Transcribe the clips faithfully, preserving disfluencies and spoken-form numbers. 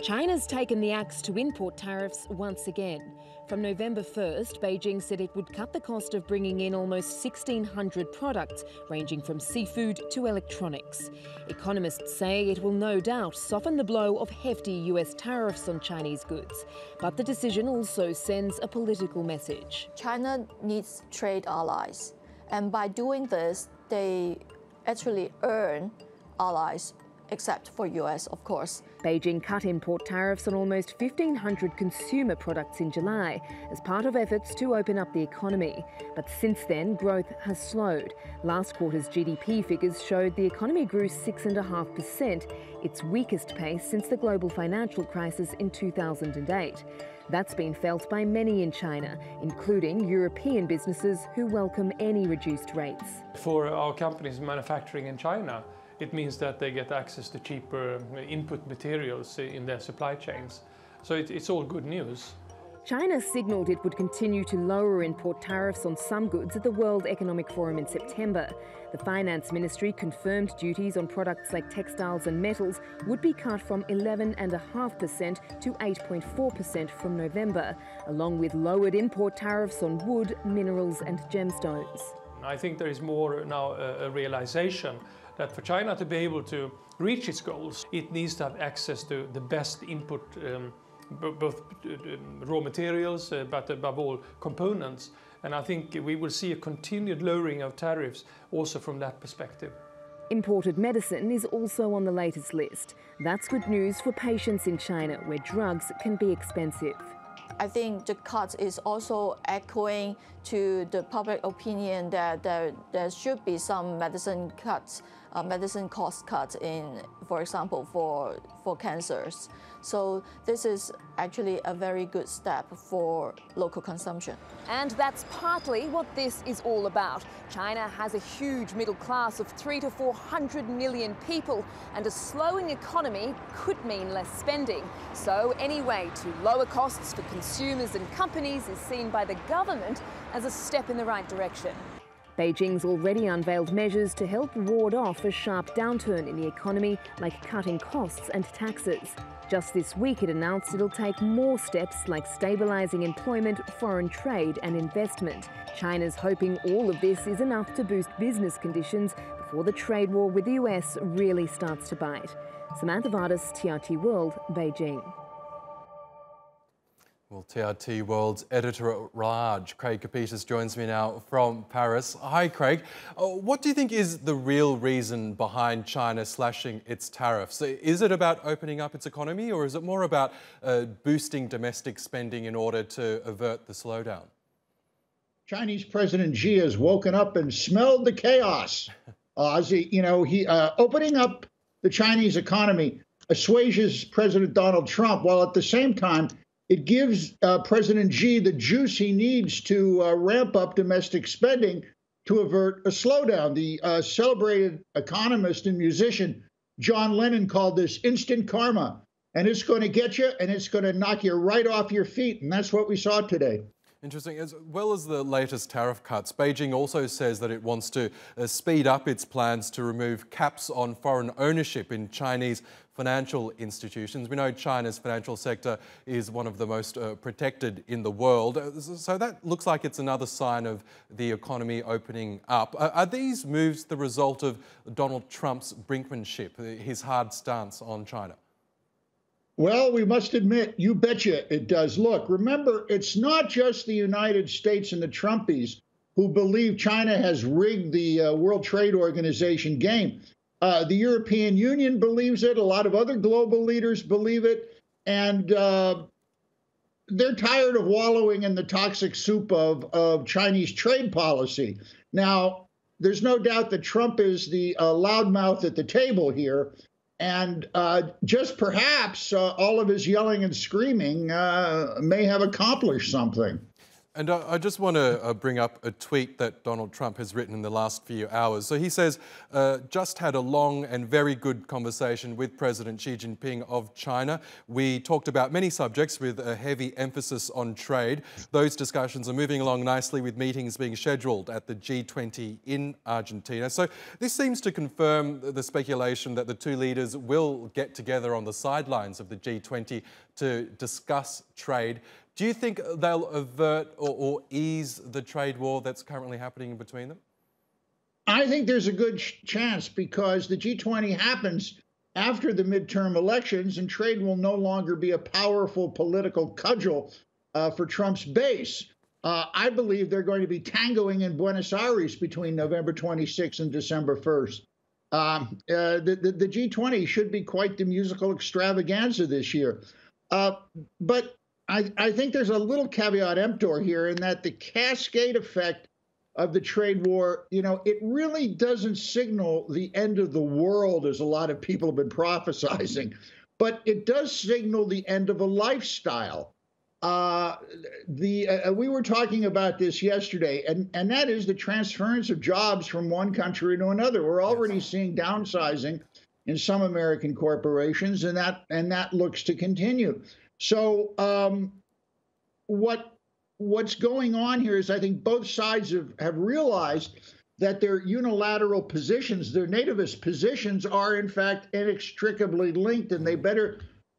China's taken the axe to import tariffs once again. From November first, Beijing said it would cut the cost of bringing in almost sixteen hundred products, ranging from seafood to electronics. Economists say it will no doubt soften the blow of hefty U S tariffs on Chinese goods. But the decision also sends a political message. China needs trade allies, and by doing this, they actually earn allies, except for U S, of course. Beijing cut import tariffs on almost fifteen hundred consumer products in July as part of efforts to open up the economy. But since then, growth has slowed. Last quarter's G D P figures showed the economy grew six point five percent, its weakest pace since the global financial crisis in two thousand eight. That's been felt by many in China, including European businesses who welcome any reduced rates. For our companies manufacturing in China, it means that they get access to cheaper input materials in their supply chains. So it, it's all good news. China signalled it would continue to lower import tariffs on some goods at the World Economic Forum in September. The Finance Ministry confirmed duties on products like textiles and metals would be cut from eleven point five percent to eight point four percent from November, along with lowered import tariffs on wood, minerals and gemstones. I think there is more now a, a realisation that for China to be able to reach its goals, it needs to have access to the best input, um, both raw materials, uh, but above all components. And I think we will see a continued lowering of tariffs also from that perspective. Imported medicine is also on the latest list. That's good news for patients in China, where drugs can be expensive. I think the cut is also echoing to the public opinion that there, there should be some medicine cuts, uh, medicine cost cuts in, for example, for, for cancers. So this is actually a very good step for local consumption. And that's partly what this is all about. China has a huge middle class of three to four hundred million people, and a slowing economy could mean less spending. So any way to lower costs for consumers Consumers and companies is seen by the government as a step in the right direction. Beijing's already unveiled measures to help ward off a sharp downturn in the economy, like cutting costs and taxes. Just this week it announced it'll take more steps like stabilising employment, foreign trade and investment. China's hoping all of this is enough to boost business conditions before the trade war with the U S really starts to bite. Samantha Vadas, T R T World, Beijing. Well, T R T World's editor-at-large, Craig Copetas, joins me now from Paris. Hi, Craig. Uh, what do you think is the real reason behind China slashing its tariffs? Is it about opening up its economy, or is it more about uh, boosting domestic spending in order to avert the slowdown? Chinese President Xi has woken up and smelled the chaos. uh, you know, he uh, opening up the Chinese economy assuages President Donald Trump, while at the same time, it gives uh, President Xi the juice he needs to uh, ramp up domestic spending to avert a slowdown. The uh, celebrated economist and musician John Lennon called this instant karma, and it's going to get you, and it's going to knock you right off your feet, and that's what we saw today. Interesting. As well as the latest tariff cuts, Beijing also says that it wants to uh, speed up its plans to remove caps on foreign ownership in Chinese financial institutions. We know China's financial sector is one of the most uh, protected in the world. So that looks like it's another sign of the economy opening up. Are, are these moves the result of Donald Trump's brinkmanship, his hard stance on China? Well, we must admit, you betcha it does. Look, remember, it's not just the United States and the Trumpies who believe China has rigged the uh, World Trade Organization game. Uh, the European Union believes it. A lot of other global leaders believe it. And uh, they're tired of wallowing in the toxic soup of, of Chinese trade policy. Now, there's no doubt that Trump is the uh, loudmouth at the table here. And uh, just perhaps uh, all of his yelling and screaming uh, may have accomplished something. And I, I just want to uh, bring up a tweet that Donald Trump has written in the last few hours. So he says, uh, just had a long and very good conversation with President Xi Jinping of China. We talked about many subjects with a heavy emphasis on trade. Those discussions are moving along nicely with meetings being scheduled at the G twenty in Argentina. So this seems to confirm the speculation that the two leaders will get together on the sidelines of the G twenty to discuss trade. Do you think they'll avert or, or ease the trade war that's currently happening between them? I think there's a good chance, because the G twenty happens after the midterm elections, and trade will no longer be a powerful political cudgel uh, for Trump's base. Uh, I believe they're going to be tangoing in Buenos Aires between November twenty-sixth and December first. Um, uh, the, the, the G twenty should be quite the musical extravaganza this year. Uh, but I, I think there's a little caveat emptor here, in that the cascade effect of the trade war, you know, it really doesn't signal the end of the world, as a lot of people have been prophesizing, but it does signal the end of a lifestyle. Uh, the uh, we were talking about this yesterday, and, and that is the transference of jobs from one country to another. We're already seeing downsizing in some American corporations, and that and that looks to continue. So um, what what's going on here is, I think both sides have, have realized that their unilateral positions, their nativist positions, are in fact inextricably linked, and they better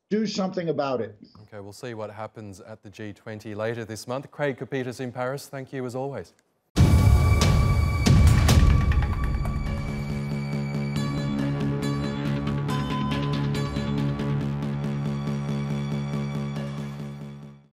do something about it. Okay, we'll see what happens at the G twenty later this month. Craig Copetas in Paris, thank you as always.